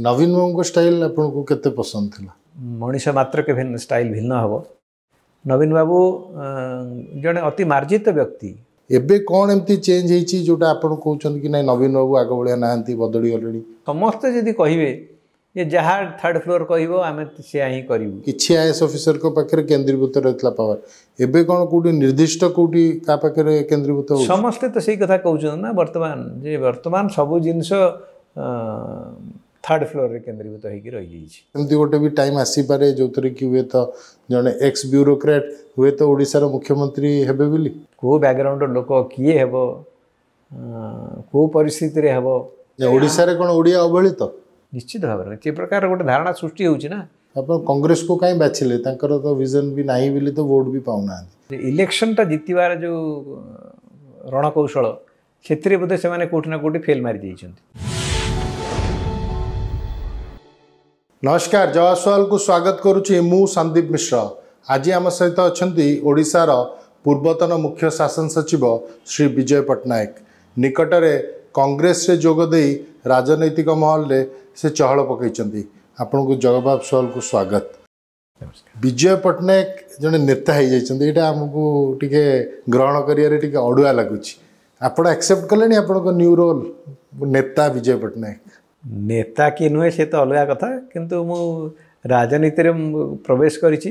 नवीन बाबू style आपको केते पसंद थिला मनीष मात्र के भिन्न स्टाइल भिन्न हम नवीन बाबू जड़े अति मार्जित व्यक्ति एबे कौन एमती चेंज होती जोटा आप कहते कि ना नवीन बाबू आग भाया ना बदली गले समस्ते जी कहे ये जहाँ थर्ड फ्लोर कह आम से हिं करूँ कि आईएएस अफिसर को पाखे केन्द्रीभूत रही पावर एबे कौन कौटी निर्दिष्ट कौटी क्या पाखे केन्द्रीभूत समस्ते तो सही कथा कहते ना बर्तमान जे बर्तमान सब जिन थर्ड फ्लोर रे केन्द्रीभूत होमती गोटे भी टाइम आसपे जो थी कि हे तो जड़े एक्स ब्यूरोक्रेट हे तो ओडार मुख्यमंत्री हेबे बोली को बैकग्राउंड लोक किए हे को परिस्थिति हे ओडार कौन ओडिया अवहेलित निश्चित भाव में ये प्रकार गोटे धारणा सृष्टि होना आप कांग्रेस को कहीं बाछिले तो विजन भी ना तो वोट भी पाऊना इलेक्शनटा जितबार जो रणकौशल से बोधे से कौटिना कौटी फेल मारी नमस्कार जवाब सुआल को स्वागत करुच्ची मु संदीप मिश्रा आज आम सहित अच्छी ओडिशार पूर्वतन मुख्य शासन सचिव श्री विजय पट्टनायक निकट रे कांग्रेस रे जोगदे राजनैतिक महल रे से चहल पकई आपण को जवाब सुआल को स्वागत विजय पट्टनायक जड़े नेता हो जाइए यहाँ आमको टे ग्रहण करा लगुच आप एक्सेप्ट कले आप न्यू रोल नेता विजय पट्टनायक नेता किए नुहे से तो अलग कथा किंतु मु राजनीति रे प्रवेश करिछि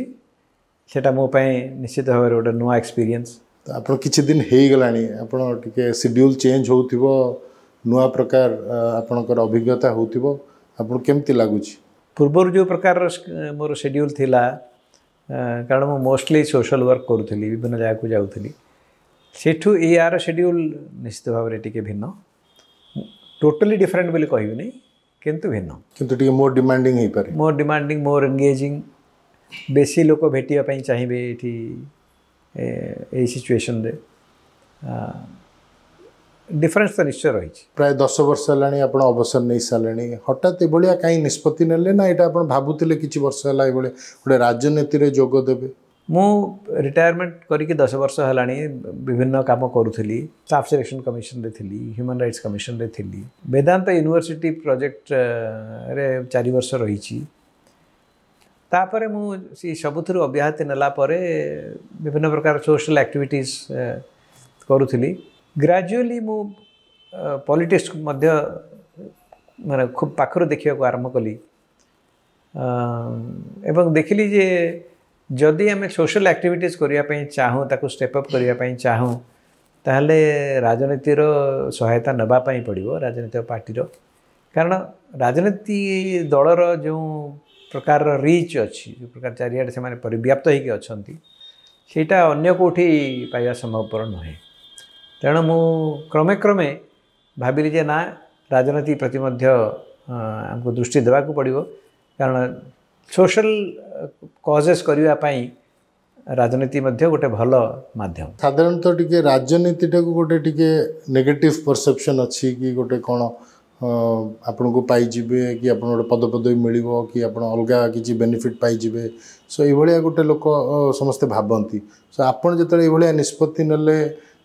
सेटा मो पई निश्चित भाव गोटे नुआ एक्सपीरियंस तो आप किछि दिन हेई गलानी आपण टिके शेड्यूल चेंज होउथिबो नुआ प्रकार आपनकर अभिज्ञता होउथिबो आपन केमति लागुछि पूर्वर जो प्रकार मोर शेड्यूल थिला कारण मु मोस्टली सोशल वर्क करूथली विभिन्न जगह को जाउथली सेठू ए आर शेड्यूल निश्चित भाव रे टिके भिन्न टोटली डिफरेंट बोली कहबी किंतु भिन्न किंतु टिके मोर डिमांडिंग हो पारे मोर डिमांडिंग मोर एंगेजिंग बेसी लोक भेटिया पई चाहिबे एठी ए सिचुएशन रे डिफरेंस तो निश्चय रही प्राय 10 वर्ष लानी आपण अवसर नहीं सालनी हठात ए भलिया काई निष्पत्ति नेले ना एटा आपण भाबुतिले किछि वर्ष होला ए भले गोटे राजनीति रे जोग देबे मु रिटायरमेंट करिके 10 वर्ष हलानी विभिन्न काम करूथली स्टाफ सिलेक्शन कमिशन रे थिली ह्यूमन राइट्स कमिशन रे थिली वेदांत यूनिवर्सिटी प्रोजेक्ट रे 4 वर्ष रहीची तापरे मु सी सबुथुर अभ्याहति नला परे विभिन्न प्रकार सोशल एक्टिविटीज करूथली ग्रेजुअली मु पॉलिटिक्स मध्ये माने खूब पाखरो देखिया को आरंभ कली एवं देखिली जे जदि आम सोशल एक्टिविटीज करने चाहूँ ताकू स्टेप अप करने चाहूँ ताहले राजनीतिर सहायता नापाई पड़ो राजनीतिक पार्टी कारण राजनीति दलर जो प्रकार रिच अच्छी जो प्रकार चारिड़े से परिव्याप्त होटा अगर कौटी पाइबा संभवपर नुहे तेणु मु क्रमे क्रमे भाविली जे ना राजनीति प्रति आमको दृष्टि देवा पड़ो कारण सोशल कॉजेस करने राजनीति गोटे भल माध्यम साधारणतः टिके राजनीति गोटे टिके नेगेटिव परसेप्शन अच्छी कि गोटे कौन आपन को पाई कि आप गोटे पदपदवी मिल कि आप अलग किसी बेनिफिट पाई सो ये गोटे लोक समस्ते भावती सो आप जो ये निष्पत्ति नेले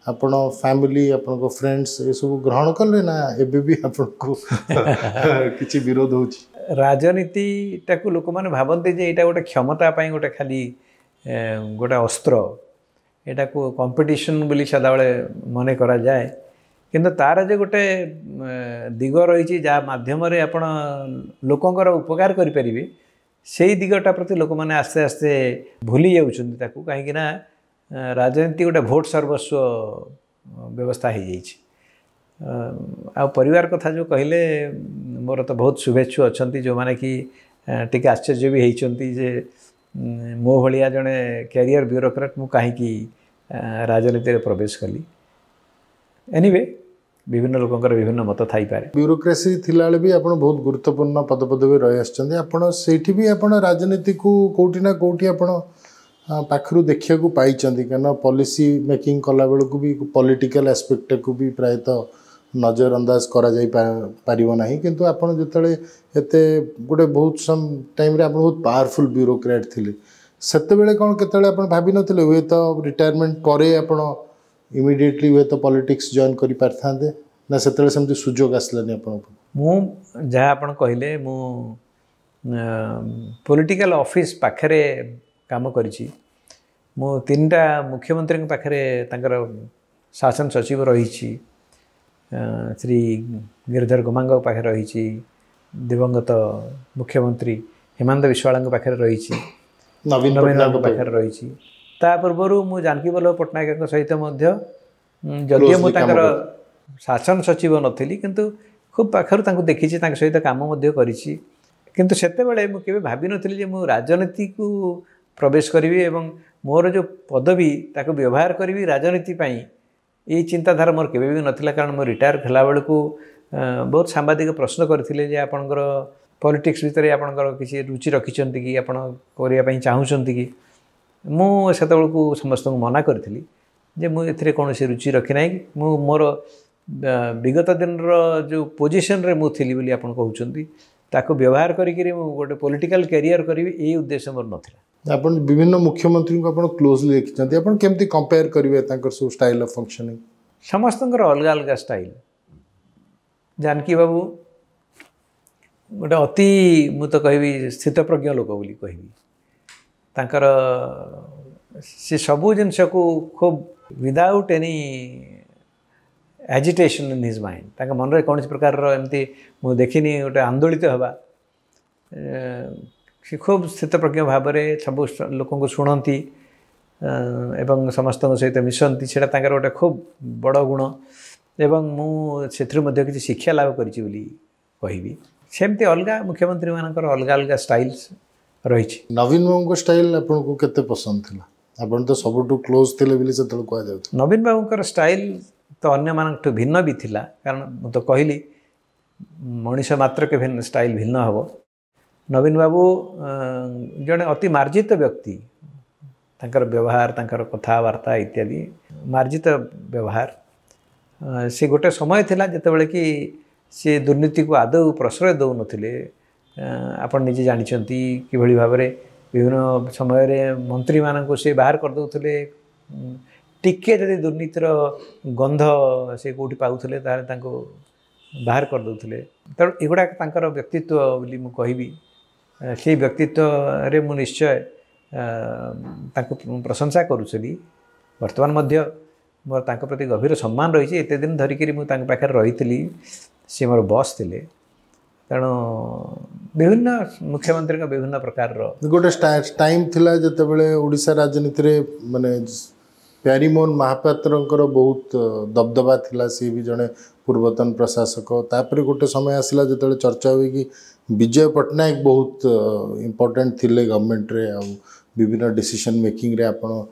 आपण फैमिली आपण फ्रेंड्स ये सब ग्रहण कले ना एबे भी आपको किसी विरोध हो राजनीति टाकू लोक मैंने भावते यहाँ गोटे क्षमता गोटे खाली गोटे अस्त्र यहाँ को कंपटीशन बोली सदाबले मन करा जाए किंतु तार जो गोटे दिग रही जहाँ माध्यम आप लोकंर उपकार करें से दिगटा प्रति लोक मैंने आस्ते आस्ते भूली जाऊँगा कहीं राजनीति गोटे भोट सर्वस्व व्यवस्था हो जाइए परिवार कथा जो कहले मोर तो बहुत शुभेच्छु अच्छा जो माने कि टिके आश्चर्य भी होती जे मो भाया जड़े कैरियर ब्यूरोक्रेट मु कहीं राजनीति प्रवेश कली एनीवे विभिन्न लोकंर विभिन्न मत थाई पारे ब्यूरोक्रेसी थिला भी आप बहुत गुरुत्वपूर्ण पदपदवी रही आसछंती भी आप राजनीति को कोठी ना कोठी आप पाखरु देखा पाई क्या पॉलिसी मेकिंग कला बेल को भी पॉलिटिकल एस्पेक्ट को भी प्रायतः नजरअंदाज करा करना किंतु आप जो एते गोटे बहुत सम टाइम आप बहुत पावरफुल ब्यूरोक्रेट थी से कौन के भाव ना हे तो रिटायरमेंट पर आप इमिडिएटली हे तो पॉलिटिक्स जॉइन कर पारे ना से सेमती सुजोग आसलानी आपण कहले मु पॉलिटिकल ऑफिस पाखरे काम करिछि मु तीन टा मुख्यमंत्री पाखरे तांकर शासन सचिव रहिछि श्री गिरिधर गुमांग पाखे रही दिवंगत मुख्यमंत्री हेमंत विश्वाल पाखे रही नवीन पटनायक पाखे रही पूर्वर मुझे जानकी वल्लभ पट्टनायक सहित जदि मुझे शासन सचिव नी कि खूब पाखर देखी सहित कम कितु से मुझे भाव नी राजनीति को प्रवेश करी और मोर जो पदवी ताको व्यवहार करी राजनीति ये चिंताधारा मोर के भी नाला कारण मोर रिटायर होगा बेलू बहुत सांबादिक प्रश्न करते आपणकर पॉलिटिक्स भितर आपणकर किसी रुचि रखिंट कि आप चाहूँ कि मुझे बेलू समस्त मना करी जे मुझे कौन से रुचि रखिना कि मोर विगत दिन रो पोजिशन मुझे बोली आप कहते व्यवहार करी गोटे पॉलिटिकल कैरियर करी ये उद्देश्य मोर नाला आप विभिन्न मुख्यमंत्री को आप क्लोजली देखते आप केमती कंपेयर करेंगे तांकर सब स्टाइल ऑफ फंक्शनिंग समस्त अलग अलग स्टाइल जानकी बाबू गोटे अति मुझे कह स्थितप्रज्ञ लोक बोली कह सी सबू जिनस को खूब without any agitation in his mind तक मनरे कौन प्रकार एमती मुझे देखनी गोटे आंदोलित हवा सी खूब स्थितप्रज्ञ भाव में सब लोक शुणती एवं समस्त सहित मिशंती से गोटे खूब बड़ गुण एवं मुझे किसी शिक्षा लाभ करी सेमती अलग मुख्यमंत्री मानक अलग अलग स्टाइल्स रही। नवीन बाबू स्टाइल आपको केते पसंद थिला आपण तो सबुठू क्लोज थिले से कहु नवीन बाबू स्टाइल तो अन्य मानक भिन्न भी थिला कारण मु तो कहली मनीष मात्र के भिन्न स्टाइल भिन्न हबो। नवीन बाबू जड़े अति मार्जित व्यक्ति तांकर व्यवहार तांकर कथबार्ता इत्यादि मार्जित व्यवहार से गोटे समय थिला जिते कि सी दुर्नीति को आदौ प्रश्रय दौन आपण निजे जानते कि भाव में विभिन्न समय मंत्री मानक से बाहर कर करदे टिके जदि दुर्नीतिर गंध से कौटी पाते बाहर कर करदे तेणु एगुड़ा व्यक्तित्व बोली मु कहबी से व्यक्तित्व रे मु निश्चय प्रशंसा करुचली वर्तमान मोर प्रति गभीर सम्मान रही एत दिन धरिकी मुझे पाखे रही सी मोर बॉस थिले तेणु विभिन्न मुख्यमंत्री विभिन्न प्रकार गोटे टाइम थिला जितेबाला ओडिशा राजनीति रे माने प्यारीमोहन महापात्र बहुत दबदबा थिला सी भी जड़े पूर्वतन प्रशासक तापर गोटे समय आसला जिते चर्चा हुए कि विजय पट्टनायक बहुत इम्पोर्टेंट थिले गवर्नमेंट रे आ विभिन्न डिसीजन मेकिंग रे आपण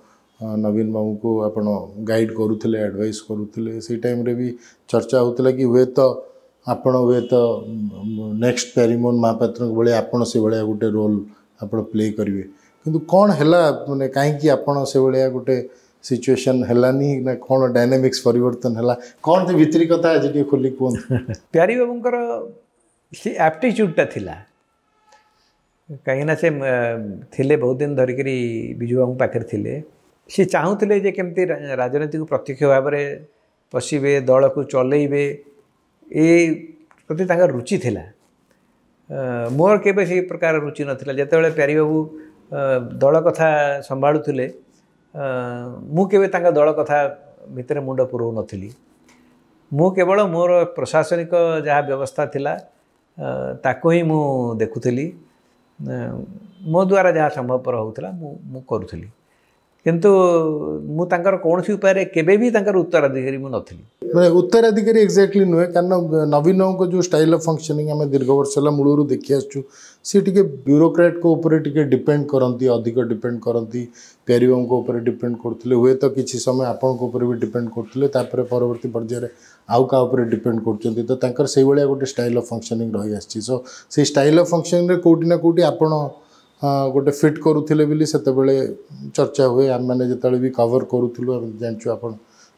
नवीन बाबू को आपण गाइड करूले एडवाइस करूले से टाइम रे भी चर्चा होता कि हुए तो नेक्स्ट प्यारीमोहन महापात्र भाई आप गोटे रोल आप प्ले करेंगे किंतु कौन है मैंने कहीं आपड़ से भाया गोटे सिचुएशन हलानी ना कौन डायनामिक्स परिवर्तन हला कौन से भितरी कथा आज टे खोली कहूँ प्यारी बाबूंकर सी एप्टीट्यूडटा थिला कहीं से थिले बहुत दिन धरिकी बिजू बाबू पाखे थिले सी चाहूले जे केमती राजनीति को प्रत्यक्ष भाव में पशे दल को चलेबे ये प्रति रुचि थिला मोर केबे से प्रकार रुचि नथिला जेतेबेले प्यारी बाबू दल कथा संभाळुथिले मु केवे तांका दल कथा भितर मुंड पुरौ नथिली मु केवल मोर प्रशासनिक जहाँ व्यवस्था थिला ताको ही मु देखुथिली मो द्वारा जहाँ संभवपर होउतला मु करूथिली किंतु मु तांकर कोनसी उपाय रे केबे भी तांकर उत्तराधिकारी मु नथिली माने उत्तराधिकारी एक्जाक्टली नुहे कारण नवीन को जो स्टाइल ऑफ फंक्शनिंग हमें दीर्घ वर्ष होला मूलरू देखि आछू सी टिके ब्यूरोक्रेट को ऊपर टिके डिपेंड करती अधिक डिपेंड करती प्यारीबाबू को ऊपर डिपेंड करते हुए तो किसी समय आपण को ऊपर भी डिपेंड करते परवर्ती पर्यायर आउ का ऊपर डिपेंड कर से भाया गोटे स्टाइल ऑफ फंक्शनिंग रही आसी सो से स्टाइल ऑफ फंक्शनिंग रे कोटी ना कोटी आपण गोटे फिट करूले बोली से चर्चा हुए आम मैंने जिते भी कवर करूँ जानचु आप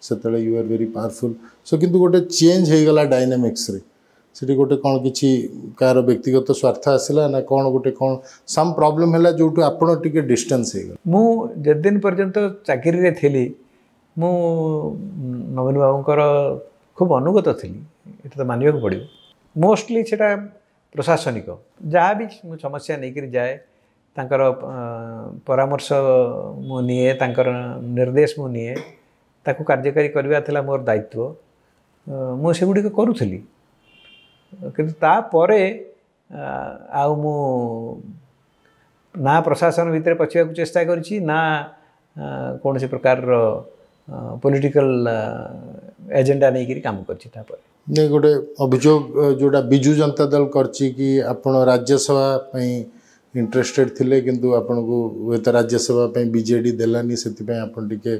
से you are very powerful so किंतु गोटे चेंज हो गला डायनामिक्स रे सीटी गोटे कौन किसी कार व्यक्तिगत स्वार्थ आसला ना कौन गोटे कौन सम प्रॉब्लम है जो आप डिस्टेंस हो दिन पर्यंत चाकरी रे थी मु नवीन बाबूंकर खूब अनुगत थी ये तो मानवा को पड़ो मोस्टली से प्रशासनिक जहाँ भी समस्या नहीं जाए तांकर परामर्श मु निए तांकर निर्देश मु निए ताकू कार्यकारी करवा मोर दायित्व मुगुड़ी करूली कि तापरे आउ मु ना प्रशासन भितर पचवाक चेष्टा करी ना कौन से प्रकार पॉलिटिकल एजेंडा नहीं करी काम करछि तापरे ने गोटे अभियोग जोटा बिजु जनता दल करछि कि आपण राज्यसभा पई इंटरेस्टेड थिले किंतु आपण को वेत राज्यसभा पई बीजेडी देलानी सेति पई आपण टिके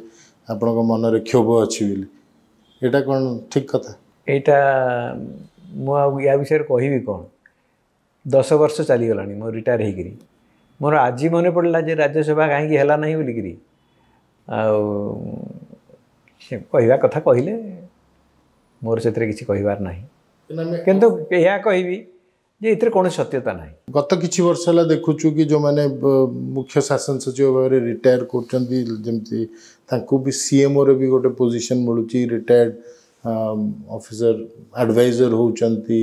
आपण को मन रे क्षोभ अछि बिले एटा कोन ठीक कथा एटा मो या विषय कहबी कोन 10 वर्ष चली गलानी मो रिटायर हे गिरी मोर आज मन पड़ला जे राज्यसभा काहे कि हला नहीं बोली गिरी आ कहवा कथा कहले मोर से किसी कहबार ना किंतु यह कहबी जे इतर कौन सत्यता ना गत किसी वर्ष है देखुचु कि जो मैंने मुख्य शासन सचिव भाव में रिटायर कर सीएमओ रे भी गोटे पोजिशन मिलूँ रिटायर्ड ऑफिसर एडवाइजर होती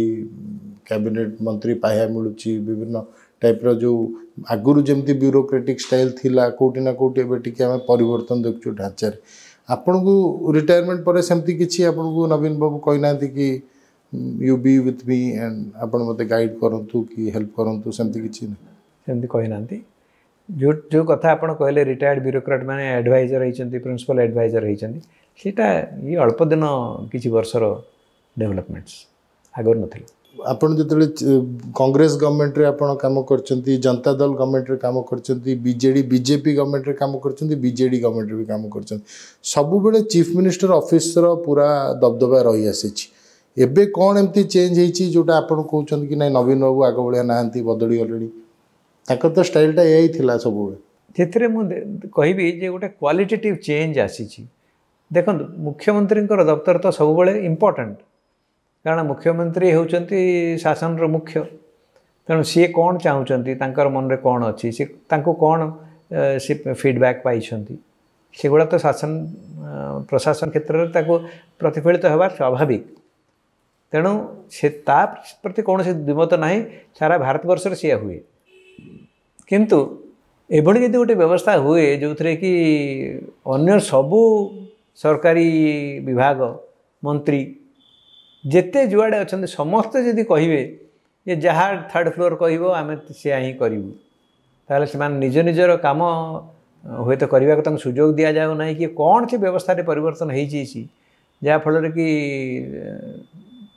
कैबिनेट मंत्री पाया मिलूँ विभिन्न टाइप्र जो आगुरी जमी ब्यूरोक्रेटिक स्टाइल थी कौटिना कौटे परन देखु ढांचार आपण को रिटायरमेंट पर सेमती किसी आपण को नवीन बाबू कही ना कि you be with me and आप मत गाइड करूँ कि हेल्प करूँ सेमती किसी सेमती कही ना जो जो कथा आप कहले रिटायर्ड ब्यूरोक्रेट मैंने एडवाइजर होती प्रिंसिपल एडवाइजर होती सीटा ये अल्प दिन किसी वर्षर डेवलपमेंट्स आगर नी आपण जितने कांग्रेस गवर्नमेंट रे आपण काम करछंती जनता दल गवर्नमेंट रे काम करछंती बीजेडी बीजेपी गवर्नमेंट रे काम करछंती बीजेडी गवर्नमेंट रे भी काम करछंती सब बेले चीफ मिनिस्टर ऑफिस रो पूरा दबदबा रही आसीछि एबे कोन एमती चेंज हेछि जोटा आपण कहउछन कि नै नवीन बाबू आगो बलिया नाहंती बदली गलेडी ताकर तो स्टाइल टा एही थिला सब बेले जेतरे मु कहबी जे गोटे क्वालिटेटिव चेंज आसीछि देखन मुख्यमंत्री को दफ्तर तो सब बेले इंपोर्टेंट कारण मुख्यमंत्री होउचंती शासन रो मुख्य तेणु सी कौन चाहूँगी मन रे कौन अच्छी सी कौन सी फीडबैक पाई से गुड़ा तो शासन प्रशासन क्षेत्र में प्रतिफलित होगा स्वाभाविक तेणु से प्रति कौन से द्विमत ना सारा भारतवर्ष रे सीया हुए किंतु एभली यदि गोटे व्यवस्था हुए जो थे कि अन्य सबू सरकारी विभाग मंत्री जेते जुआड़े अच्छा समस्ते जी कहे जहाँ थर्ड फ्लोर कह आम से ही करूँ से निज निजर कम हूँ तो करने सुजोग दि जाऊना कि कौन से व्यवस्था परिवर्तन हो जाफल कि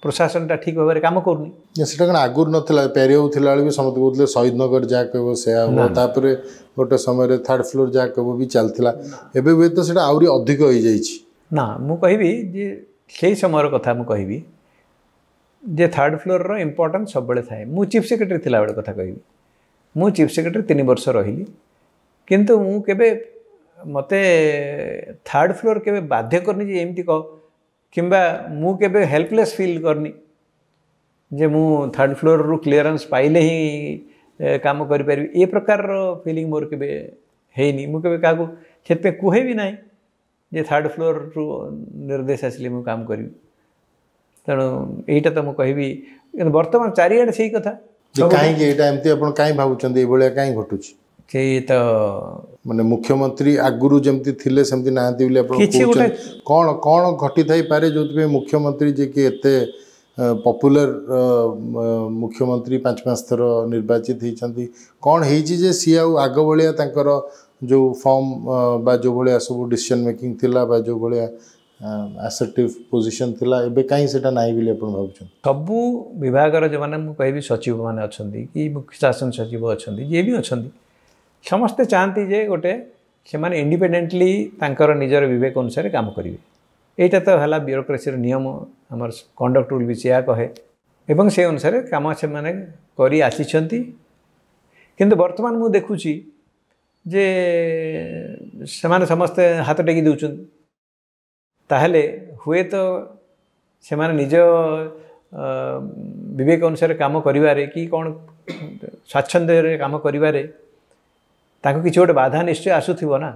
प्रशासन टा ठीक भाव कम कर आगुरी ना पेरियो थी भी समझे कहते शहीद नगर जहाँ कह से गोटे समय थर्ड फ्लोर जहाँ कह भी चलता एवं हुए तो सीटा आहरी अधिक हो जा मुबी जी से समय कथा मुझे जे थर्ड फ्लोर रो इम्पोर्टेंस सब बेले थाए मु चीफ सेक्रेटरी थिला बेले कथा कहिबी मु चीफ सेक्रेटरी 3 वर्ष रही किंतु मु केबे मते थर्ड फ्लोर केबे बाध्य करनी जे एमती कह किंबा मु केबे हेल्पलेस फील करनी जे मु थर्ड फ्लोर रु क्लीयरेंस पाइले ही काम करि परबी ए प्रकार रो फीलिंग मोर केबे हेनी मु केबे कागु खेते कुहे भी नाही जे थर्ड फ्लोर रु निर्देश आसिले मु काम करी तेणु यहीटा तो मुझे कह बर्तमान चारिड़े से ही कथा कहीं भाई कहीं घटू तो मानने मुख्यमंत्री आगुरी जमी थे सेमती ना कौन कौन घटी थाई जो मुख्यमंत्री जे कि एत पपुलर मुख्यमंत्री 5 थर निर्वाचित होती कौन हो सी आग भाया जो फॉर्म बा जो भाया सब डिसीजन मेकिंग थिला बा जो भाया असर्टिव पोजिशन थिला एबे कहीं सेटा नाई बिले आपण भाबुछन सबु विभाग रो जे माने मु कहबी सचिव माने अछंती कि मुख्य शासन सचिव अछंती जे भी अछंती समस्त चाहती जे गोटे से माने इंडिपेंडेंटली तांकर निजर विवेक अनुसार काम करिवे एटा तो हला ब्यूरोक्रेसी रो नियम हमर कंडक्ट रूल भी सेया कहे एवं से अनुसार काम से माने करी आसीछंती किंतु वर्तमान मु देखुची जे से समस्ते हाथ टेकी देउछन ताहले हुए तो से निज विवेक अनुसार काम करिवारे कि कौन स्वाच्छंद काम करिवारे ताको किसी गोटे बाधा निश्चय आसुथिबो ना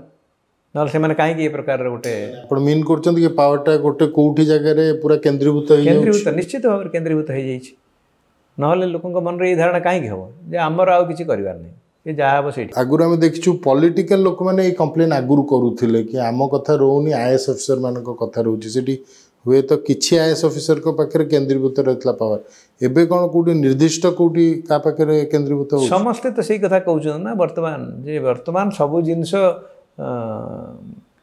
ना सेमाने काहे के प्रकार गोटे आपण मीन करछन कि पावर टा गोटे कोठी जगह रे पूरा केंद्रीभूत होई केंद्रीभूत निश्चित भाव केंद्रीभूत होई जाईछ ना ले लोकन को मन रे धारणा काहे के हो जे हमर आउ किछि करिवार नै ए जाबो सेठी आगुर हम देखिछु पॉलिटिकल लोक माने ए कंप्लेन आगुर करूथिले कि आम कथा रोउनी आईएएस ऑफिसर मानन को कथा रोउछि सेठी हुए तो किछि आईएएस ऑफिसर को पाखरे केंद्रीभूत रहतला पावर एबे कोन कोठी निर्दिष्ट कोठी का पाखरे केंद्रीभूत हो समस्त तो सेही कथा कहउछन ना वर्तमान जे वर्तमान सब जिंस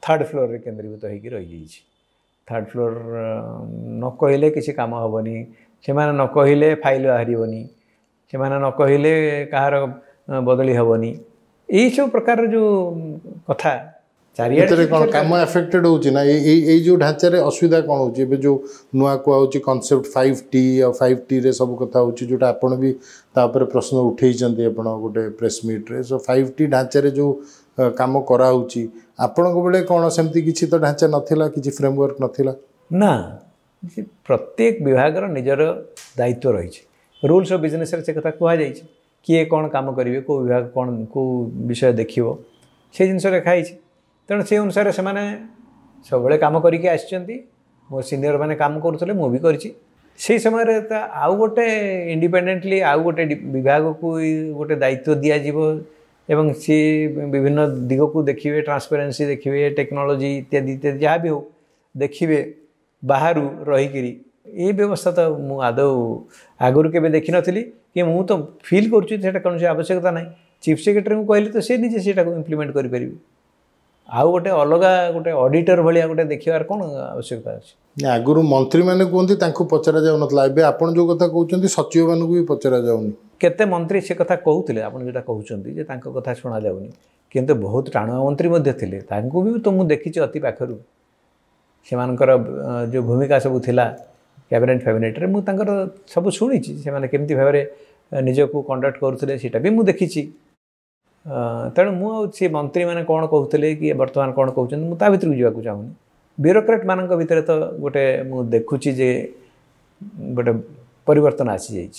थर्ड फ्लोर रे केंद्रीभूत होइकि रहि जाइछि थर्ड फ्लोर न कहले किछि काम हबनी से न कहले फाइल बाहरबनी से न कहले कहार बदली हबनी यही सब प्रकार जो कथा चारियारे कोन काम अफेक्टेड होउछि ना ए ए जो ढांचा रे असुविधा कोन होउछि बे जो नुवा को होउछि कांसेप्ट 5T और 5T रे सब कथा होउछि जोटा आपण भी ता ऊपर प्रश्न उठेइ जंती आपण गोटे प्रेस मीट रे सो 5T ढांचा रे जो काम करा होउछि आपण को बेले कोन सेमति किछि तो ढांचा नथिला किछि फ्रेमवर्क नथिला ना प्रत्येक विभाग रो निजर दायित्व रहिछि रूल्स ऑफ बिजनेस रे से कथा कहआ जाइछि किए कोन काम करिवे को विभाग कोन को विषय देखिवो से जिनस रेखा आइछि तेणु से अनुसार से मैंने सब बेले काम करके आछचंती मो सीनियर माने काम करूथले मु भी करछि से समय आउ गोटे इंडिपेंडेंटली आउ गोटे विभाग को गोटे दायित्व दिया जीवो एवं सी विभिन्न दिग को देखिए ट्रांसपेरेन्सी देखिए टेक्नोलॉजी इत्यादि इत्यादि जहाँ भी हो देखिए बाहर रहीकि ये व्यवस्था तो मुझे आदौ आगुरी के देखी नी कि मुझे तो फिल कर आवश्यकता ना चीफ सेक्रेटरी को कहली तो सी निजे से इम्प्लीमेंट करें आउ गोटे अलग गोटे ऑडिटर भाया गोटे देखार कौन आवश्यकता अच्छी आगुरी मंत्री मैंने कहते पचरा जाऊन एवं आप जो कथा कहते सचिव मानक भी पचरा जाऊनि केते मंत्री से कथा कहते आप जो कहते कथा शुणा जाऊनि किंतु बहुत टाणुआ मंत्री थे भी तो मुझे देखी अति पाखर से जो भूमिका सब थिला कैबिनेट फैबिनेट में मुझे सब शुणी से कमी भाव में निजको कंडक्ट करूटा भी मुझे देखी तेणु मुझे मंत्री मैंने कौन कहते कि बर्तमान कौन कहते मुझे भरक जावाक चाहूँगी ब्यूरोक्रेट मानक भितर तो गोटे मुझे देखुची जे गोटे परिवर्तन आसी जाइए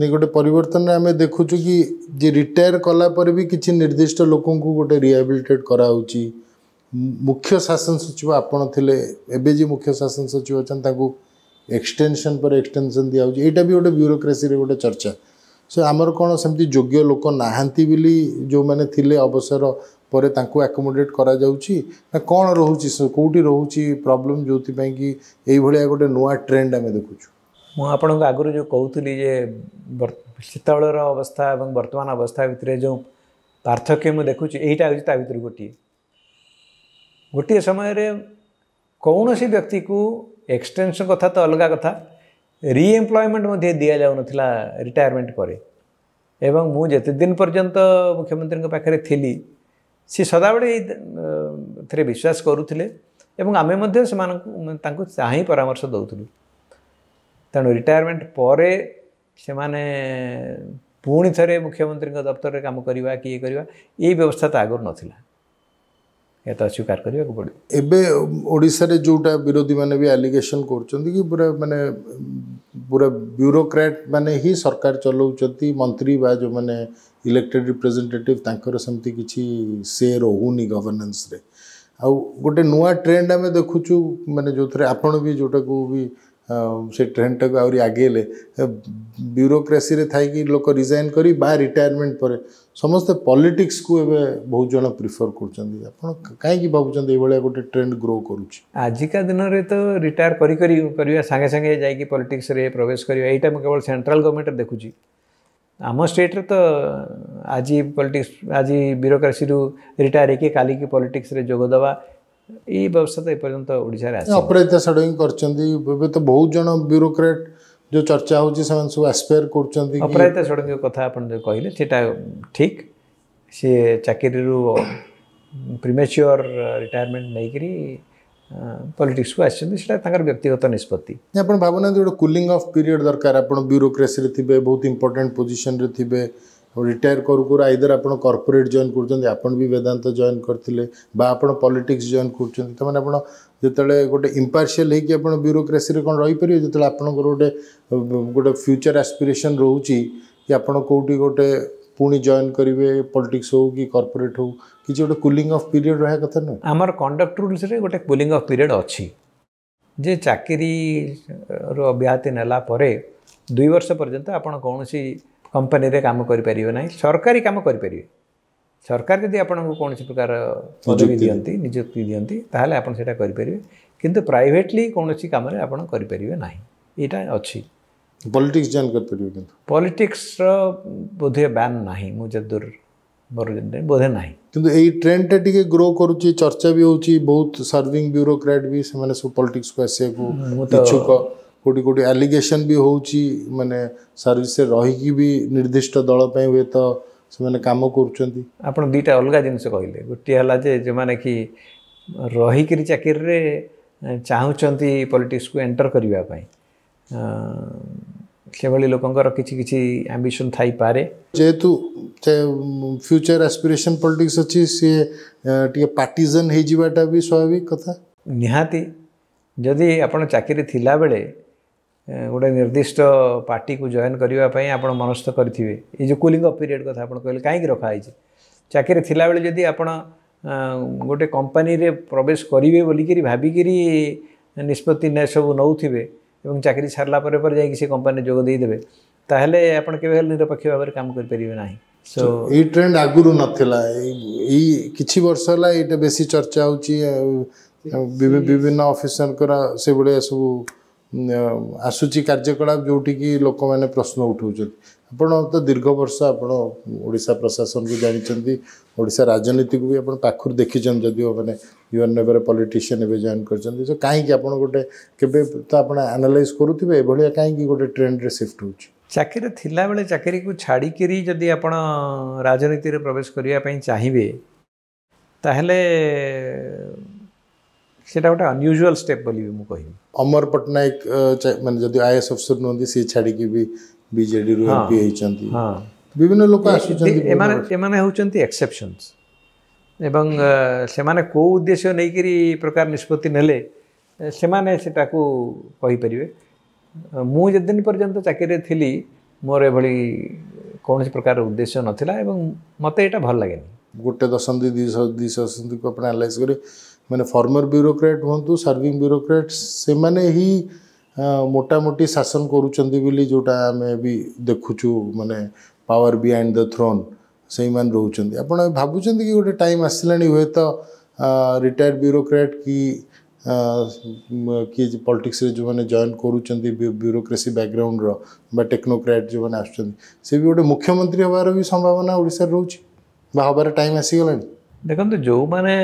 नहीं गोटे परिवर्तन आम देखु कि रिटायर कलापर भी किसी निर्दिष्ट लोक गोटे रिहाबिलिटेट करा मुख्य शासन सचिव आपण थे एबे मुख्य शासन सचिव अच्छा एक्सटेंशन पर एक्सटेंशन दिया होची एटा भी गोटे ब्यूरोक्रेसी रे गोटे चर्चा सो आमर कौन सेमती योग्य लोक नाहंती बिली जो माने थिले अवसर पर तांको एकोमोडेट करा जाउची ना कौन रहउची कोउटी रहउची प्रॉब्लम जोथि पई कि एई भलिया गोटे नोआ ट्रेंड आमे देखुछु मु आपन को आगुर जो कहउतली जे शीतलर अवस्था एवं वर्तमान अवस्था भितर जो पार्थक्य मु देखुछु एटा होची ता भितर गोटे समय रे कौन सी व्यक्ति को एक्सटेंशन कथा तो अलग कथा रिएम्प्लॉयमेंट दि जाऊन रिटायरमेंट पर एवं मुझे दिन पर्यंत मुख्यमंत्री पाखे थी सी सदाबले विश्वास करूले आमें चाहे परामर्श दौलू तेणु रिटायरमेंट पर पुणी थे मुख्यमंत्री दफ्तर में काम करवा किए करवा ये व्यवस्था तो आगुरी नाला ये तो स्वीकार करने को पड़े एवं ओडिशा रे जोटा विरोधी मैंने भी एलिगेशन कर पूरा माने पूरा ब्यूरोक्रेट माने ही सरकार चलाउछथि मंत्री बा जो माने इलेक्टेड रिप्रेजेंटेटिव तांकर समति किछि से रोहुनी गवर्नेंस रे आ गोटे नुआ ट्रेंड आम देखुछु माने जो थे आपण भी जोटा को भी से ट्रेंड टाक आहरी आगेले ब्यूरोक्रेसी रे थाई कि लोक रिजाइन करी बा रिटायरमेंट पर समस्त पॉलिटिक्स को एबे बहुत जन प्रिफर करछंदी आपण काहे कि बाबूचंद ए भलिया गोटे ट्रेंड ग्रो करूछ आजिका दिन रे तो रिटायर करी करी करिया संगे संगे जाई कि पॉलिटिक्स रे प्रवेश करिया एटा म केवल सेंट्रल गवर्नमेंट देखुची आम स्टेट रे तो आज पॉलिटिक्स आज ब्यूरोक्रेसी रु रिटायर के काली की पॉलिटिक्स रे जोग दवा ये व्यवस्था तो एपर्यंत ओडिशा अपराजिता षडंगी करछंदी तो बहुत जन ब्यूरोक्रेट जो चर्चा होची सेमन सब एस्पेयर करछंदी अपराजिता षडंगी कथा आपण जो कहिले सेटा ठीक से चाकरी रू प्रीमेच्योर रिटायरमेंट नै करी पॉलिटिक्स को आछंदी सेटा तांकर व्यक्तिगत निष्पत्ति आपण भावना जो कूलिंग ऑफ पीरियड दरकार आपण ब्यूरोक्रेसी रे थिबे बहुत इंपोर्टेंट पोजीशन रे थिबे रिटायर करूँ आइदर आप कॉर्पोरेट जॉइन कर भी वेदांत जॉइन करते आप पॉलिटिक्स जॉइन कर जिते गोटे इम्पार्शियल हो ब्यूरोक्रेसी कौन रहीपर जो आप गोटे फ्यूचर एस्पिरेशन रोचे कि आपड़ कौटी गोटे पुणी जॉइन करेंगे पॉलिटिक्स हो कि कॉर्पोरेट हो कि गोटे कूलिंग ऑफ पीरियड रहा कथा ना आमर कंडक्ट रूल्स रे गोटे कूलिंग ऑफ पीरियड अच्छी जे चाकरी रो ब्याहति नेला परे 2 वर्ष पर्यंत आपण कोनोसी कंपनी रे काम करि परिबे नाही सरकारी काम करि परिबे सरकार जदि आपण को कोनोसी प्रकार पदवी दियंती नियुक्ति दियंती ताहाले आपण सेटा करि परिबे किंतु प्राइवेटली कोनोसी काम रे आपण करि परिबे नाही एटा अछि पॉलिटिक्स जॉइन कर परिबे किंतु पॉलिटिक्स बोधे बैन नाही मुझे दूर बोधे ना किंतु एई ट्रेंड टा टिके ग्रो करूची चर्चा भी होची बहुत सर्विंग ब्यूरोक्रेट भी से माने सब पॉलिटिक्स को आसे को इच्छुक कोटी कोटी एलिगेशन भी होची माने सर्विस से रही की भी निर्दिष्ट दल पे हुए तो से माने काम करूचंती आपण दुईटा अलग जिंस कहले गुटी हला जे माने की रही की चाकरी रे चाहुचंती पॉलिटिक्स को एंटर करबा पई केवल लोकंकर किछि किछि एंबिशन थाई पारे जेतु फ्यूचर एस्पिरेशन पॉलिटिक्स अछि से टिके पार्टीजन हे जिवाटा भी स्वाभाविक कथा निहाती जदि आपण चाकरी थिला बेले गोटे निर्दिष्ट पार्टी को जॉइन करबा पई आपण मनस्थ करथिबे ए जे कूलिंग ऑफ पीरियड कथा आपण कहले काहे कि रखा आइछ चाकरी थिला बेले जदि आपण गोटे कंपनी रे प्रवेश करिवे बोली कि भाबी कि निष्पत्ति ने सब नउथिबे एवं चाकरी सारला पर जाई किसी कंपनी जोग दे देबे ताहले आपण केबे निरपेक्ष भाव काम कर परिबे नाही सो ए ट्रेंड आगुरु नथिला ए किछि वर्ष होला एटा बेसी चर्चा होची विभिन्न ऑफिसर करा से बडे सब आसुची कार्यकलाप जोटी की लोक माने प्रश्न उठौछन आपण तो दीर्घ वर्ष आपण ओडिसा प्रशासन को जानिचंती ओडिसा राजनीति को भी आपण पाखुर देखिचन जदियो माने युअर नेवर पॉलिटिशियन एबे जॉइन करचंती सो काहे कि आपण गोटे केबे तो आपण एनालाइज करूथिबे ए भलिया काहे कि गोटे ट्रेंड रे शिफ्ट होउछ चाकरी थिला बेले चाकरी को छाडी केरी जदि आपण राजनीति रे प्रवेश करिया पई चाहिबे ताहले सेटा गोटे अनयूजुअल स्टेप बोलिबे मु कहि अमर पटनायक माने जदि आईएएस अफसर नोंदी से छाडी के भी बीजेडी रो एमपी हेचंती हां विभिन्न लोक आछंती ए माने होचंती एक्सेप्शंस एवं से माने को उद्देश्य नै करी प्रकार निष्पत्ति नेले से माने सेटा को कहि परिवे मु जे दिन पर्यंत चाकरी थिली मोर ए भली कोनोसी प्रकार उद्देश्य नथिला एवं मते एटा भल लागेनी गोटे दशंदी दिशंदी को आपण एनालाइज करे माने फॉर्मर ब्यूरोक्रेट होंतु सर्विंग ब्यूरोक्रेट से माने ही मोटामोटी शासन करूचंदी बिली जोटा आमे भी देखुचु माने पावर बिहाइंड द थ्रोन सही मान रहउचंदी आपण भाबुचंदी कि गोटे टाइम आसलानी होय तो रिटायर्ड ब्यूरोक्रेट की पॉलिटिक्स रे जो माने जॉइन करूचंदी ब्यूरोक्रेसी बैकग्राउंड रो बा टेक्नोक्रेट जो माने आछचंदी से भी गोटे मुख्यमंत्री होबार भी संभावना ओडिसा रहउची बा होबार टाइम आसी गेलानी देखंतु जो माने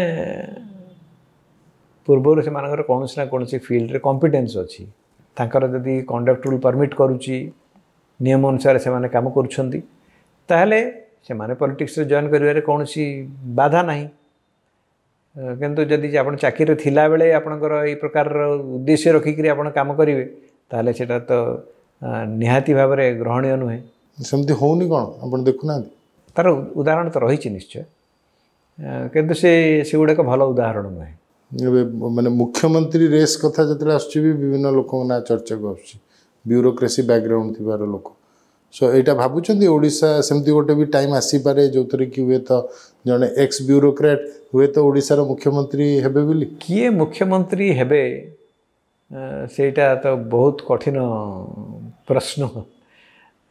पूर्व से मानकर कोनोसी ना कोनोसी फील्ड रे कॉम्पिटेंस अछि तांकर जदि कंडक्ट रूल परमिट करूची नियम अनुसार से माने काम करूछंती ताहले से माने पॉलिटिक्स रे जॉइन करिवारे कोनोसी बाधा नाही किंतु जदि आपण चाकरी थिला बेले आपनकर ए प्रकार उद्देश्य रखी कि आपण काम करिवे ताहले सेटा तो निहाती भाव रे ग्रहणीय नहे समति होउनी कोन आपण देखुना तार उदाहरण तो रहिछि निश्चय किंतु से गुडे को भलो उदाहरण नहे माने मुख्यमंत्री रेस कथा जतले आछी भी विभिन्न लोक ना चर्चा को आछी ब्यूरोक्रेसी बैकग्राउंड थिबार लोक सो एटा भाबुचंदी ओडिसा सेमती गोटे भी टाइम आसी पारे जोतरे कि हुए तो जने एक्स ब्यूरोक्रेट हुए तो ओडिसा रो मुख्यमंत्री हेबे बिली किए मुख्यमंत्री हेबे सेटा तो बहुत कठिन प्रश्न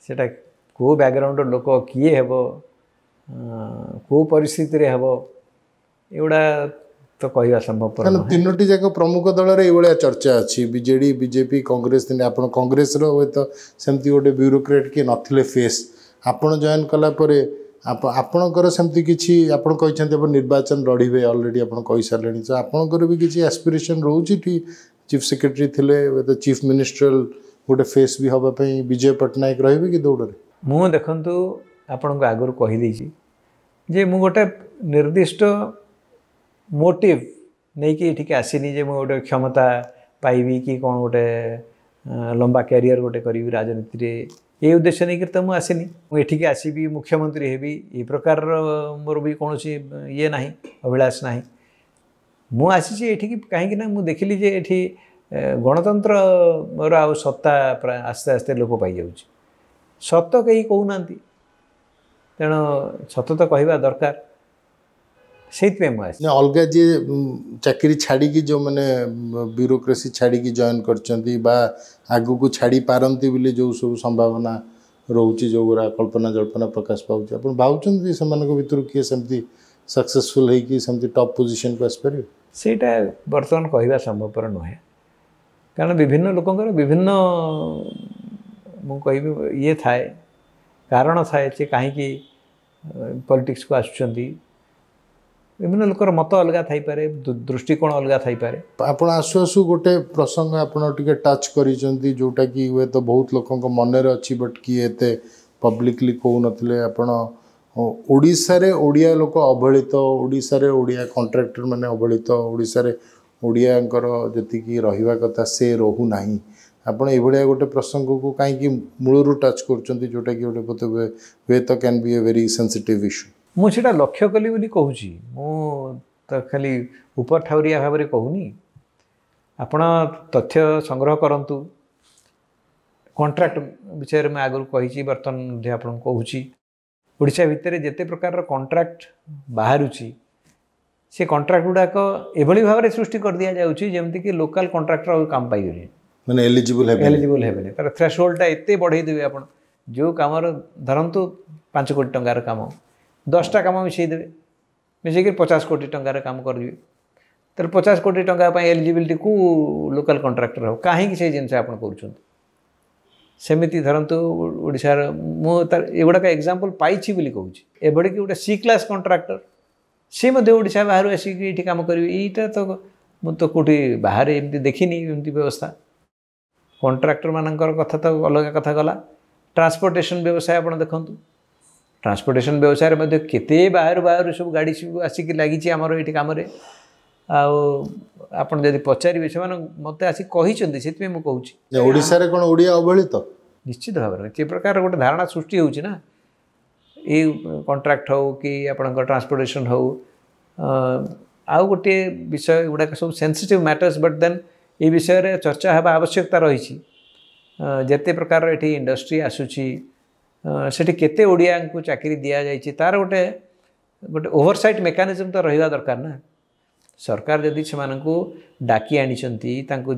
सेटा को बैकग्राउंड लोक किए हेबो को परिस्थिति रे हेबो एउडा तो कहवा संभव ना तीनोटी जाक प्रमुख दल रे एवळा चर्चा अछि बीजेडी बीजेपी कांग्रेस दिन आपण कांग्रेस रो होय तो सेमती गोटे ब्यूरोक्रेट के नथिले फेस आपण जॉइन कला परे आपण कर सेमती किछि आपण कहिसेंते अपन निर्वाचन रढीबे ऑलरेडी आपण कहि सारलेनी तो आपण कर भी किछि एस्पिरेशन रहउछि टी चीफ सेक्रेटरी थिले होय तो चीफ मिनिस्ट्रल गोटे फेस भी होबा पई विजय पटनायक रहबे कि दौड़ रे मु देखंतु आपण को आगर कहि देछि जे मु गोटे निर्दिष्ट मोटिव नहीं कि ठीक आसीनी जे गोटे क्षमता पाइबी कि कौन गोटे लंबा कैरियर गोटे करी राजनीति रे ये उद्देश्य नहीं करता मु आसीनी मुठिक आसबी मुख्यमंत्री हेबी ये प्रकार मोर भी कौन ये ना अभिलाष ना मु आसी ये कहीं मुझे देखिली जे ये गणतंत्र आ सत्ता आस्ते आस्ते लोप पाई जाऊँ सत कहीं कहना तेणु सत तो कहवा दरकार से अलग जी चाकरी छाड़ी जो मैंने ब्यूरोक्रेसी छाड़ी जॉइन कर छाड़ी पारती जो सब संभावना रोचे जो गुरा कल्पना जल्पना प्रकाश पाँच आप भावुं से भर किए सेमती सक्सेसफुल होमती टॉप पोजीशन को आसपार सेटा बर्तमान कहवा संभवपर नुहे कारण विभिन्न लोकंर विभिन्न मु कह ये थाए कारण थाए से कहीं पॉलिटिक्स को आसुँच विभिन्न लोकर मत अलग थाईपे दृष्टिकोण अलग थाईपे आप आसू आसू गोटे प्रसंग आपटे टच कर जोटा कि हुए तो बहुत लोक मन अच्छी बट किए एत पब्लिकली कहू ना आपशारे ओडिया लोक अवहेलित ओडिशारे ओडिया कंट्राक्टर मैंने अवहेलित ओडिशारे ओडिया जी रहा कथा से रोना आपड़ ये गोटे प्रसंग को कहीं मूलर टच कर जोटा कि गोटे हुए तो can be a very sensitive issue मुझे लक्ष्य कली बोली कहूँ मु खाली उपर ठाउरिया भाव में कहूनी आपण तथ्य संग्रह करतु कंट्राक्ट विषय में आगुरी कही बर्तमान आप कहूँचा भितर जिते प्रकार कंट्राक्ट बाहर से कंट्राक्ट गुड़ाक एभली भाव में सृष्टि कर दि जाऊँगी जमती कि लोकल कंट्राक्टर आज काम पाइबे मैंने एलिजिबल हेबे तार थ्रेशहोल्डटा एत बढ़ेदेवे आप जो कम धरतु 5 कोटी टंकार कम 10टा कम मिसेदे मिसेक 50 कोटी टंकार काम करेंगे तो 50 कोटी टंका पर एलिजिबिलिटी को लोकल कंट्राक्टर हो कहीं से जिनसे आप सेमती धरतु ओडार मुझा एग्जांपल पाई कौन एभली गोटे सी क्लास कंट्राक्टर सी ओडा बाहर आसिक ये कम करेंगे यहीटा तो मुझे कौटी बाहर एमती देखनी एमती व्यवस्था कंट्राक्टर मानकर कथा तो अलग कथा गला ट्रांसपोर्टेशन व्यवसाय आप देखूँ ट्रांसपोर्टेशन व्यवसाय में केते बाहर बाहर सब गाड़ी सब आसिक लगी आमर ये कम आपड़ जब पचारे से मत आसिक मुझे कौन ओडिया अवहेलित निश्चित भाव में प्रकार गोटे धारणा सृष्टि होना ये कंट्राक्ट हो कि आपंकर ट्रांसपोर्टेशन हो आउ गोटे विषय गुड़ाक सब सेंसिटिव मैटर्स बट देन ये विषय में चर्चा होगा आवश्यकता रही जिते प्रकार ये इंडस्ट्री आसूसी सेठी केते ओडिया को चाकरी दिया जाए तार गोटे गोटे ओवरसाइट मेकानिजम तो रहा दरकार ना सरकार जदि से डाकी आनी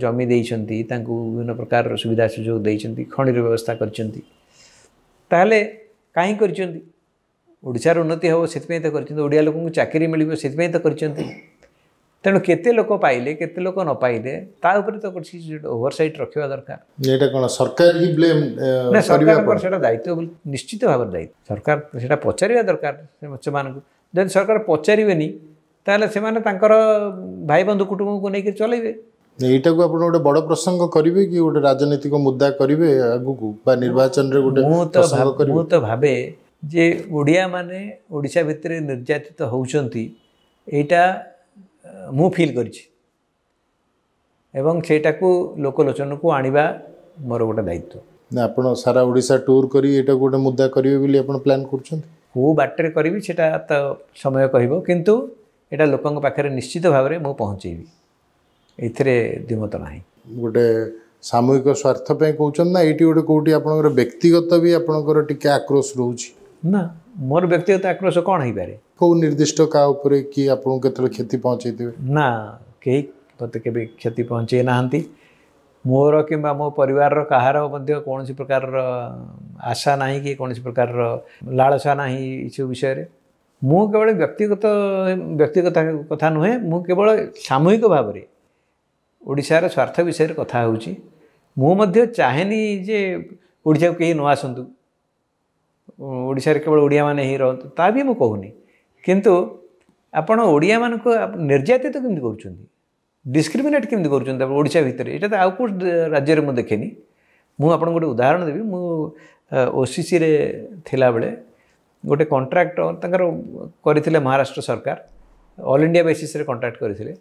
जमी देइछंती विभिन्न प्रकार सुविधा सुजोग देइछंती खणीर व्यवस्था करछंती ताहले काई करछंती ओडिसार उन्नति हो सेतपे तो करछंती ओडिया लोक चाकरी मिलिबो सेतपे तो करछंती तेणु केते लोक पाइले केते लोक न पाइले ता ऊपर तो कुछ ओवरसाइट रखा दरकार एटा कोन सरकार ही ब्लेम सरकार पर सेटा दायित्व निश्चित भाव दायित्व सरकार सेटा पचारिया दरकार से मान को जन सरकार पचारिबेनी ताले से माने तांकर भाई बंधु कुटुंब को लेके चलेबे एटा को आपण गोटे बड़ प्रसंग करिवे कि गोटे राजनीतिक मुद्दा करिवे आगु को बा निर्वाचन रे गोटे प्रसंग करिवे मु तो भाबे जे ओडिया माने ओडिसा भितरे निर्यातित होउचंती एटा मु फील करिछि एवं सेटा को लोकलोचन को आनिबा मोर गोटे दायित्व ना आपण सारा ओडिसा टूर करी एटा गोटे मुद्दा करिवे बिली आपण प्लान करछन को बाटरे करिवि सेटा त समय कहबो किंतु एटा लोकन पाखरे निश्चित भाव रे मु पहुँचेबी एथिरे दिमत नाही गोटे सामूहिक स्वार्थ पे कहउछन ना एटी गोटे कोटी आपनकर व्यक्तिगत भी आपनकर टिके आक्रोश रहउछि ना मोर व्यक्तिगत आक्रोश कौन हो पारे को निर्दिष्ट का ऊपर कि आपन केते क्षति पहुँचे ना कहीं मत के क्षति पहुँचे ना मोर कि मो परिवार कहार कौन सी प्रकार आशा ना कि कौन सी प्रकार लालसा ना सब विषय में मु केवल व्यक्तिगत कथा नुहे मु केवल सामूहिक भाव में ओडिशार स्वार्थ विषय कथा होउछि मु चाहेनी जे ओडिसा को कहीं न आसतु ओडिशा केवल ओडिया माने ही रहत ता भी मु कहूनी किंतु आपण ओडिया मान को निर्यातित केमि करूछंती डिस्क्रिमिनेट केमि करूछंती ओडिशा भितर एटा त आउ को राज्य रे मु देखेनी मु आपण गोटे उदाहरण देबी मु ओसीसी रे थिला बेले गोटे कॉन्ट्रैक्ट तंकर करिथिले महाराष्ट्र सरकार ऑल इंडिया बेसिस रे कॉन्ट्रैक्ट करिथिले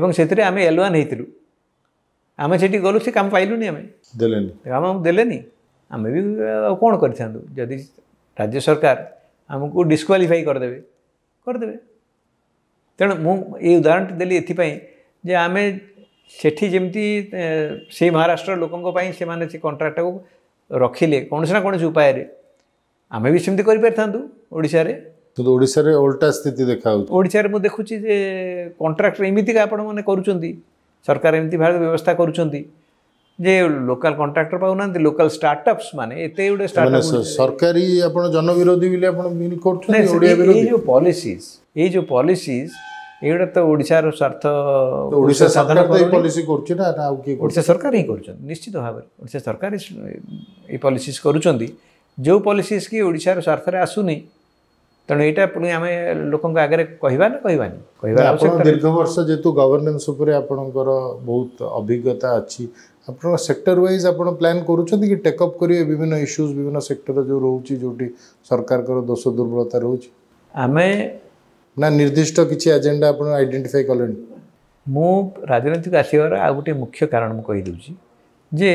एवं सेतरे आमे एलवान हेतिलु आमे सेठी गलु से काम पाइलुनी आमे देलेनी काम देलेनी आमे भी कोन करिथांदो जदी राज्य सरकार आमको डिस्क्वालीफाई करदेवे तेणु मु उदाहरण देली एथिपाई जे आमे सेठी जेमती से महाराष्ट्र लोकंको पाई से माने से कॉन्ट्रैक्ट को रखिले कौनसी ना कौन उपाय आम भी सेमती करें तो ओडिशा रे उल्टा स्थिति देखा ओडिशा रे मु देखुची जे कॉन्ट्रैक्टर एमिति का आपण माने करूचंदी सरकार एमिति भारत व्यवस्था करूचंदी जे लोकल कॉन्ट्रैक्टर पाउना लोकल स्टार्टअप्स माने एते उडे स्टार्टअप सरकारी आपण जनविरोधी बिले आपण बिल करथु ओडिया विरोधी ये जो पॉलिसीज एडा तो ओडिशा रो स्वार्थ ओडिशा साधारण पॉलिसी करछी ना आ के ओडिशा सरकार ही करछन निश्चित भाव ओडिशा सरकार ए पॉलिसीज करूचंदी जो पॉलिसीज की ओडिशा रो स्वार्थ रे आसुनी तेणु यहाँ पुणी आम लोक आगे कहवा ना कहवानी दीर्घ वर्ष जेतु गवर्नेंस बहुत अभिज्ञता अच्छी आप सेक्टर वाइज आप प्लान करुँच टेकअप करेंगे विभिन्न इश्यूज विभिन्न सेक्टर जो रोचे जो सरकार दोष दुर्बलता रोचे आम ना निर्दिष्ट किसी एजेंडा आप आइडेंटिफाई कले मु राजनीतिक आसवर आ गोटे मुख्य कारण मुझे जे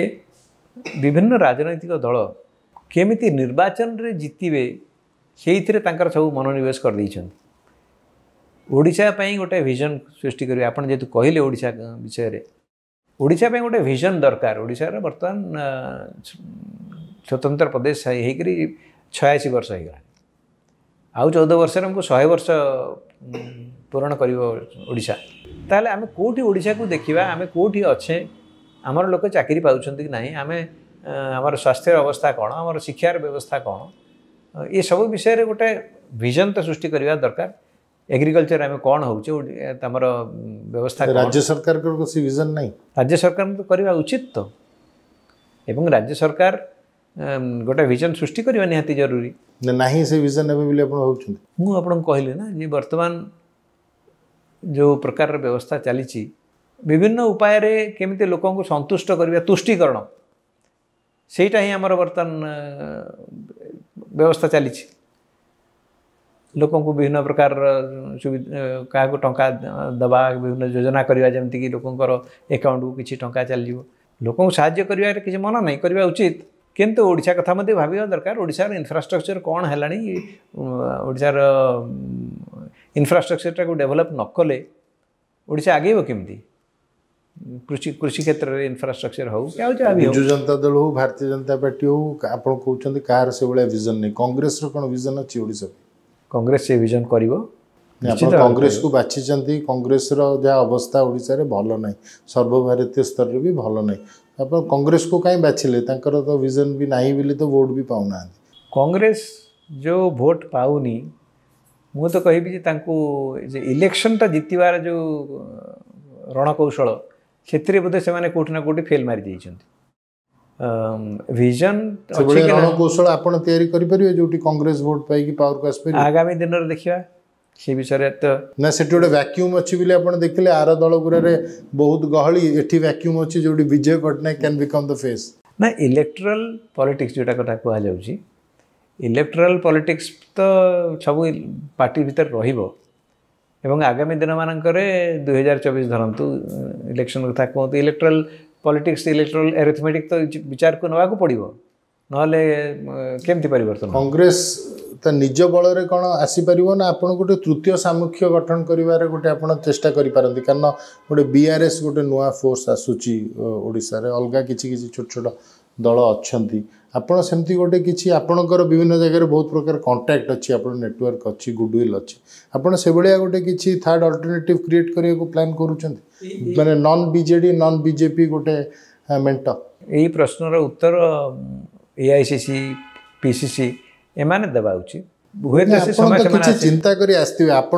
विभिन्न राजनैतिक दल केमी निर्वाचन में जीतबे से सब मनोनिवेश कर ओडिशा पर गोटे विजन सृष्टि करेंगे आपड़ जेहतु कहले ओडिशा विषय में ओडिशा पर गोटे विजन दरकार ओडिशार बर्तमान स्वतंत्र प्रदेश होकर 86 वर्ष हो गला आउ 14 वर्ष आमको 100 वर्ष पूरण करा ताल आम कौटी ओडिशा को देखा आम कौटी अच्छे आमर लोक चाकरी पाँच कि ना आम आम स्वास्थ्य अवस्था कौन आम शिक्षार व्यवस्था कौन ये सब विषय में गोटे विजन तो सृष्टि करवा दरकार एग्रीकल्चर आम कौन होमर व्यवस्था राज्य सरकार किसी विजन नहीं राज्य सरकार तो करवा उचित तो एवं राज्य सरकार गोटे विजन सृष्टि करवा निहाती जरूरी ना से विजन मुझे कहली ना ये बर्तमान जो प्रकार व्यवस्था चली विभिन्न उपाय केमी लोक संतुष्ट करवा तुष्टिकरण सेटा ही आमर बर्तमान व्यवस्था चली लोक विभिन्न प्रकार क्या टा दवा विभिन्न योजना करवा जमीक लोकर एकाउंट को किसी टा चलो लोक साज्य कर किसी मना नहीं करवा उचित किंतु ओडिशा कथा मत भाव दरकार ओडिशार इंफ्रास्ट्रक्चर कौन है ओडिशार इंफ्रास्ट्रक्चर टाक डेभलप न कले ओडिशा आगे केमती कृषि क्षेत्र में इंफ्रास्ट्रक्चर हो क्या बिजु जनता दल हो भारतीय जनता पार्टी हो आप कहते कहार से भाया विजन नहीं कांग्रेस कौन विजन अच्छी ओडिशा कांग्रेस से विजन कर कांग्रेस को बाछी कांग्रेस जहाँ अवस्था ओडिशा रे भल ना सर्वभारतीय स्तर रे भी भल ना आप कांग्रेस को कहीं बाछिले तो विजन भी नहीं बोली तो वोट भी पाऊना कांग्रेस जो वोट पाऊनी मु तो कहि इलेक्शन टा जीतबार जो रणकौशल क्षेत्रीय बोधे से कौटना कौटी फेल मारी विजन रणकौशल आपन तैयारी करि परियो जोटी कांग्रेस वोट पाई की पावर को आसपे आगामी दिन रे देखिबा से विषय तो ना सेटी ओडे वैक्यूम अछि बिले आपन देखले आरो दल गुरा रे बहुत गहली एठी वैक्यूम अछि जोटी Vijay Patnaik can become the face ना इलेक्टोरल पॉलिटिक्स जोटा कथा कहल जाउची इलेक्टोरल पॉलिटिक्स तो सब पार्टी भीतर रहिबो एवं आगामी दिन मानक 2024 धरतु इलेक्शन कथा कहते इलेक्ट्राल पॉलिटिक्स इलेक्ट्राल एरिथमेटिक तो विचार को नाक पड़ो नमती पर कांग्रेस तो निज बल में कौन आसीपर ना आप गोटे तृतीय सामुख्य गठन करें गोटे आप चेषा करें कारण गोटे बीआरएस गोटे नुआ फोर्स आसूची ओडिशा रे अलग किसी छोट छोट दल अच्छा आपड़ सेमती गोटे किसी आपणकर विभिन्न जगह बहुत प्रकार कांटेक्ट अच्छी आप नेटवर्क अच्छी गुडविल अच्छी आपड़ से भाया गोटे किसी थर्ड अल्टरनेटिव क्रिएट करने को प्लान करूँ मैंने नॉन बीजेडी नॉन बीजेपी गोटे मेट यही प्रश्नर उत्तर एआईसीसी पीसीसी एम देवा उचित किसी चिंता कर आसवे आप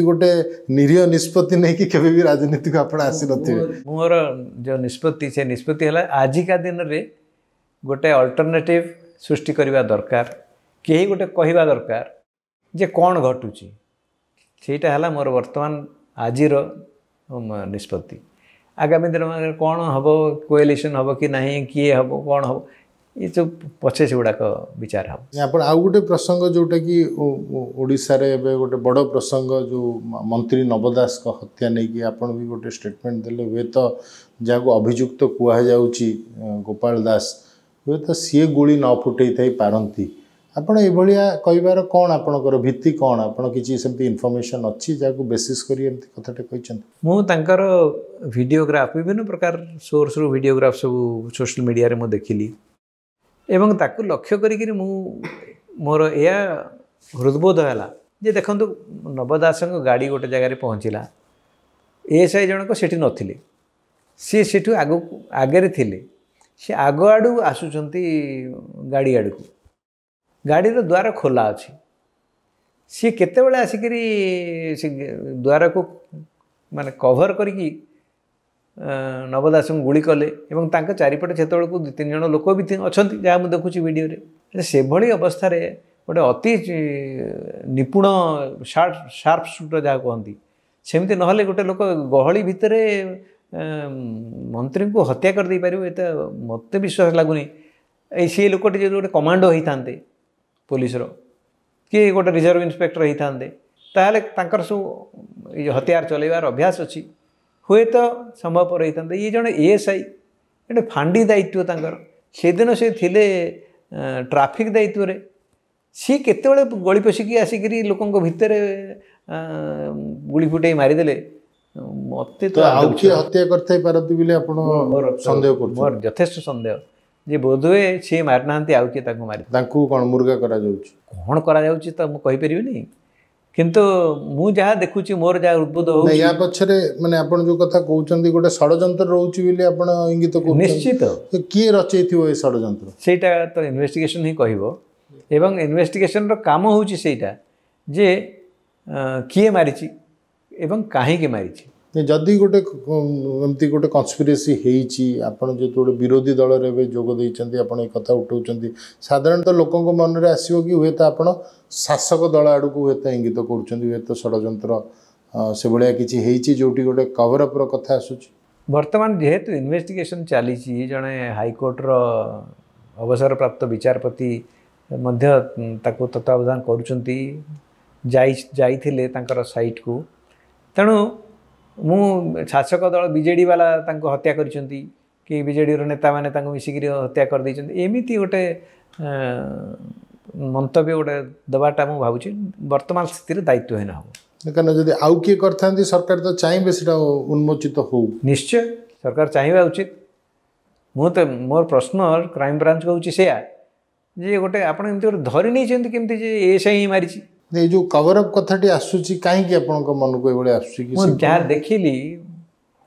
गोटे निरीह निष्पत्ति नहीं कि भी राजनीति को आप आसी न मोर जो निष्पत्ति से निष्पत्ति आजिका दिन में गोटे अल्टरनेटिव सृष्टि करवा दरकार कहीं गोटे कहवा दरकार जे कौन घटुची सेटा है मोर वर्तमान आज निष्पत्ति आगामी दिन में कौन हम कोएलिशन हम कि नहीं किए हम कौन हम ये जो पचे से गुड़ाक विचार हम आप आउ गोटे प्रसंग जोटा कि ओडिशा रे गोटे बड़ प्रसंग जो मंत्री नव दास का हत्या नहीं कि आप भी गोटे स्टेटमेंट देले हुए तो जहाँ अभियुक्त कहुची गोपाल दास हे तो सी गोली न फुटे पारती आपड़ यह कहार कौन आपणकर भित्ति कौन आपड़ किसी सेमती इनफर्मेशन अच्छी जहाँ बेसीस करी एमती कथाटे कहते मुझर भिडियोग्राफ विभिन्न प्रकार सोर्स रू भिडियोग्राफ सब सोशल मीडिया में देखिली एवं ताकू लक्ष्य करी मोर या हृदबोध है देखु नव दास गाड़ी गोटे जगार पहुँचला एएसआई जनक से नी सी आग आगे थी सी आग आड़ आसुं गाड़ी आड़ को गाड़ी द्वार खोला अच्छी सी केत आसिक द्वार को माने कवर करके नव दास गुली कले चारिपटे से दु तीन जन लोक भी अच्छा जहाँ मुझे देखुची वीडियो से भाई अवस्था गोटे अति निपुण शार्प सुटर जहाँ कहती सेमती ना गोटे लोक गहली भितर मंत्री को हत्या कर दे पार ये मत विश्वास लगुनि सी लोकटी जो गोटे कमांडो होता पुलिस कि गोटे रिजर्व इन्स्पेक्टर होता ताहले तांकर सु हथियार चलैबार अभ्यास अच्छी हुए तो संभवपर होता ये जड़े एएसआई गोटे फांडी दायित्व तांकर से दिन से थिले ट्राफिक दायित्व सी केत गली पशिकी आसिक लोक भितर गुली फुटे मारिदेले मत तो हत्या करते मोर यथेष्ट संदेह जे बोधवे सी मारि ना आउ किए मारी कौन मुर्गा कौन कर किंतु मु जहाँ देखुची मोर जहाँ उद्बुद्ध हो या पक्षरे माने आपण जो कथा कहउचंदी गोटे षडयंत्र रहउची बिले आपण इंगित कहउचंदी निश्चित तो किए रचैथिबो ए षडयंत्र सेटा तो इन्वेस्टिगेशन ही कहइबो एवं इन्वेस्टिगेशन रो काम होउची सेटा जे किए मारिची एवं काहे के मारिची जदि गोटे एमती गोटे कन्स्पिरेसी हेइची आपण जे गोटे विरोधी दल रे बे जोग दैचंदी आपण ए कथा उठउचंदी साधारणत लोकन को मन रे आसीओ कि होएता आपण शासक दल आड़ को हेत इंगित कर षडयंत्र से भाया कि जोटी गोटे कवरअप्र कथा आसूची वर्तमान जेहेतु इन्वेस्टिगेशन चली जड़े हाईकोर्टर अवसरप्राप्त विचारपति तत्वावधान कर सैट को तेणु मु शासक दल बीजेडी वाला हत्या करजेडी नेता मैंने मिसिक हत्या कर एमती गोटे मंतव्य गोटे दबाटा मुझे भावी बर्तमान स्थित दायित्वहीन हम कहना जब आउ किए करते सरकार तो चाहिए सीटा उन्मोचित हो निश्चय सरकार चाहिए उचित मुत मोर प्रश्न क्राइम ब्रांच कहूँ से गोटे आपड़ी धरी नहीं केमती एएसआई ही मारी जो कवरअप कथी आसूसी कहीं मन को आसूस जहाँ देखिली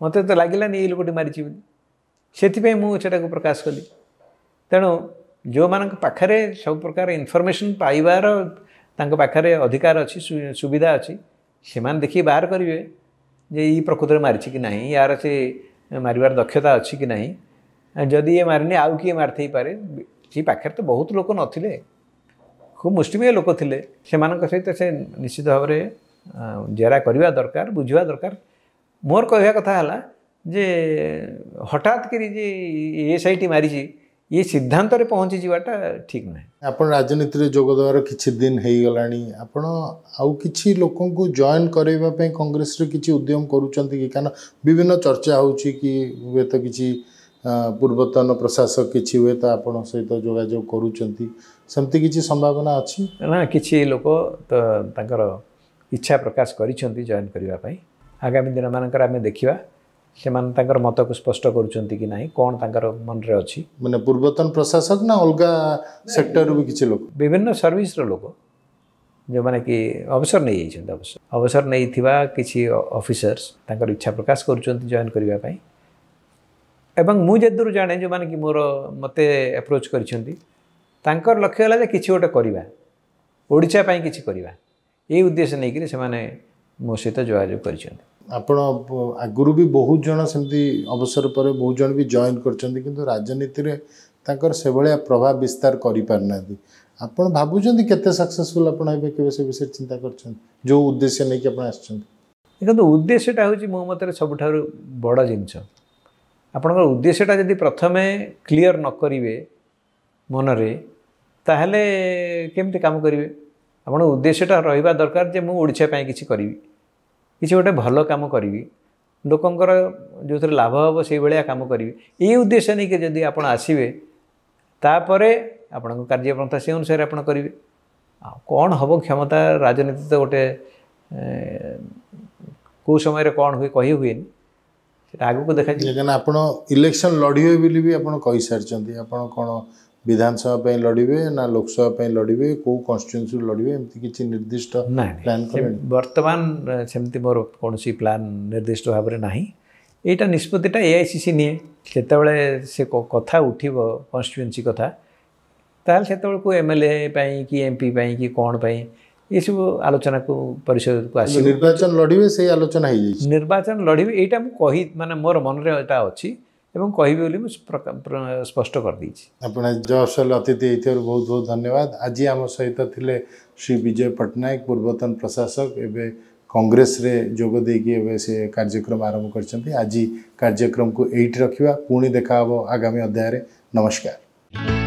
मत तो लगलानी ये लोकटी मारी से मुझे प्रकाश कली तेणु जो मान पाखे सब प्रकार इनफॉरमेशन पाइबार पाखे अधिकार अच्छी सुविधा अच्छी से मान देखिए बाहर करेंगे जे प्रकृत में मारी कि नहीं यार से मार दक्षता अच्छी कि नहीं जदि ये मारने आउ किए मारी पारे ये पाखे तो बहुत लोक नथिले खूब मुष्टिमेय लोक थे से सहित से निश्चित भाव में जेरा करवा दरकार बुझा दरकार मोर कह कथा है जे हठात कर एएसआईटी मारी ये सिद्धांत रे पहुँची जावाटा ठीक ना आप राजनीति में जोगदार किसी दिन हो गला आपड़ आउ कि लोक को जॉइन करवाई कांग्रेस रे किसी उद्यम कर विभिन्न चर्चा हो कि पूर्वतन प्रशासक किसी हुए तो आपण सहित जोगाजोग करमती किसी संभावना अच्छी ना कि लोक तो इच्छा प्रकाश कर जॉइन करने आगामी दिन मानकर आम देखा से मत को स्पष्ट करें कौन मन रे अच्छी मैंने पूर्वतन प्रशासक ना अलगा सेक्टर भी किसी लोक विभिन्न सर्विस लोक जो मैंने कि अवसर नहीं जाइए अवसर नहीं किसी ऑफिसर्स इच्छा प्रकाश कर जॉइन करने एवं मुझे दूर जाने जो मैंने कि मोर मत एप्रोच कर लक्ष्य है कि गोटे करवा ओडिशा पर किसी करवा ये उद्देश्य नहीं कि मो सहित जोगाजोग कर आपण आगुरी भी बहुत जन सेमती अवसर पर बहुत जन भी जॉइन कर राजनीति में तांकर से भाया प्रभाव विस्तार कर पारना आप भावुं के सक्सेसफुल से विषय चिंता कर जो उद्देश्य नहीं कि आखिर उद्देश्यटा हूँ मो मत सब बड़ जिनस आपण उद्देश्यटा जब प्रथम क्लीयर न करेंगे मनरे ताहले केमती काम करेंगे आपण उद्देश्यटा रहा दरकार जे मुझा किसी करी किसी गोटे भल कम करी लोकंर जो थे लाभ हे से भाया कम करी ये उद्देश्य नहीं कि जब आप आसवे तापर आपण कार्यप्रंथा से अनुसार आप करेंगे कौन हम क्षमता राजनीति तो गोटे कौ समय कौन हुए कही हुए आगे देखा इलेक्शन लड़े बोली भी आप कही सारी आप विधानसभा लड़े ना लोकसभा लड़े कौ कन्स्टिट्यूएंसी लड़े एमती किसी निर्दिष्ट प्लान बर्तमान सेमती मोर कौन सी प्लान निर्दिष्ट भाव में ना यहाँ निष्पत्ति एआईसीसी निए से से कथा उठ कन्स्टिट्यूएंसी कथा ताल से एमएलए कि एमपी कि कौन ये सब आलोचना को परिषद को आस निर्वाचन लड़े से आलोचना हो निर्वाचन लड़े यहाँ मुझे मानने मोर मन में यहाँ अच्छी एवं कहबी मुझे स्पष्ट कर आपने जवाब सुआल अतिथि बहुत बहुत धन्यवाद। आज आम सहित थिले श्री विजय पटनायक पूर्वतन प्रशासक एवं कांग्रेस रे जोग देकी से कार्यक्रम आरंभ कर आज कार्यक्रम को एट रखा पुणी देखा आगामी अध्याय। नमस्कार।